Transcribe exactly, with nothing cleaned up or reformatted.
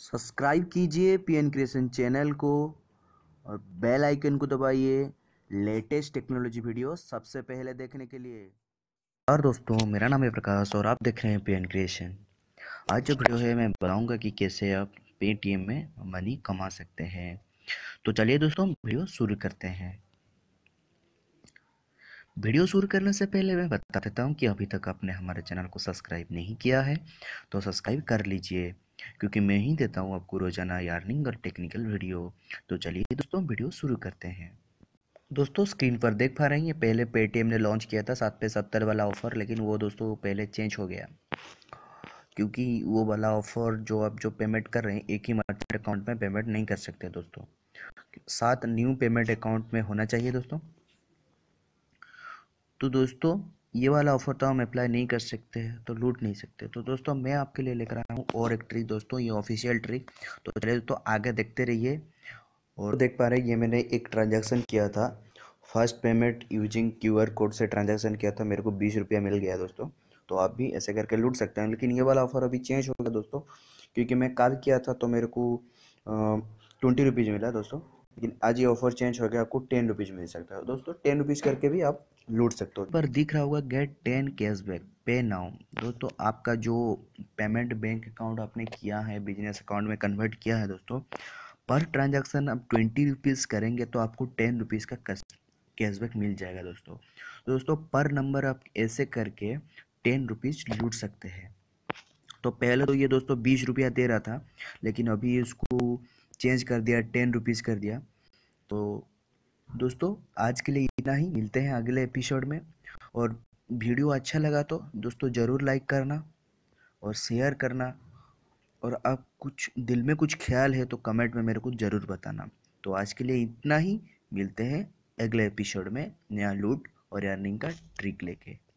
Subscribe कीजिए P creation channel को और बेल आइकन को दबाइए लेटेस्ट टेक्नोलॉजी वीडियो सबसे पहले देखने के लिए। और दोस्तों, मेरा नाम है प्रकाश और आप देख रहे हैं पी क्रिएशन। आज जो वीडियो है मैं बताऊंगा कि कैसे आप पेटीएम में मनी कमा सकते हैं। तो चलिए दोस्तों, वीडियो शुरू करते हैं। वीडियो शुरू करने से पहले मैं बता देता हूं कि अभी तक आपने हमारे चैनल को सब्सक्राइब नहीं किया है तो सब्सक्राइब कर लीजिए, क्योंकि मैं ही देता हूं आपको रोजाना यार्निंग और टेक्निकल वीडियो। तो चलिए दोस्तों, वीडियो शुरू करते हैं। दोस्तों, स्क्रीन पर देख पा रहे हैं, पहले पेटीएम ने लॉन्च किया था सात पे सत्तर वाला ऑफ़र, लेकिन वो दोस्तों पहले चेंज हो गया, क्योंकि वो वाला ऑफ़र जो आप जो पेमेंट कर रहे हैं एक ही मर्चेंट अकाउंट में पेमेंट नहीं कर सकते दोस्तों। सात न्यू पेमेंट अकाउंट में होना चाहिए दोस्तों। तो दोस्तों ये वाला ऑफ़र तो हम अप्लाई नहीं कर सकते हैं, तो लूट नहीं सकते। तो दोस्तों मैं आपके लिए लेकर आया हूँ और एक ट्रिक दोस्तों, ये ऑफिशियल ट्रिक। तो चलिए दोस्तों आगे देखते रहिए। और देख पा रहे हैं, ये मैंने एक ट्रांजैक्शन किया था, first payment using Q R code से ट्रांजैक्शन किया था, मेरे को बीस रुपया मिल गया दोस्तों। तो आप भी ऐसे करके लूट सकते हैं, लेकिन ये वाला ऑफ़र अभी चेंज हो गया दोस्तों, क्योंकि मैं कल किया था तो मेरे को ट्वेंटी रुपीज़ मिला दोस्तों, लेकिन आज ये ऑफ़र चेंज हो गया, आपको टेन रुपीज़ मिल सकता है दोस्तों। टेन रुपीज़ करके भी आप लूट सकते हो। पर दिख रहा होगा get ten cashback pay now दोस्तों। आपका जो पेमेंट बैंक अकाउंट आपने किया है बिजनेस अकाउंट में कन्वर्ट किया है दोस्तों, पर ट्रांजैक्शन आप ट्वेंटी रुपीज़ करेंगे तो आपको टेन रुपीज़ का कैशबैक मिल जाएगा दोस्तों। दोस्तों पर नंबर आप ऐसे करके टेन रुपीज़ लूट सकते हैं। तो पहले तो ये दोस्तों बीस रुपया दे रहा था, लेकिन अभी इसको चेंज कर दिया, टेन रुपीज़ कर दिया। तो दोस्तों आज के लिए इतना ही, मिलते हैं अगले एपिसोड में। और वीडियो अच्छा लगा तो दोस्तों ज़रूर लाइक करना और शेयर करना, और आप कुछ दिल में कुछ ख्याल है तो कमेंट में मेरे को ज़रूर बताना। तो आज के लिए इतना ही, मिलते हैं अगले एपिसोड में नया लूट और अर्निंग का ट्रिक लेके।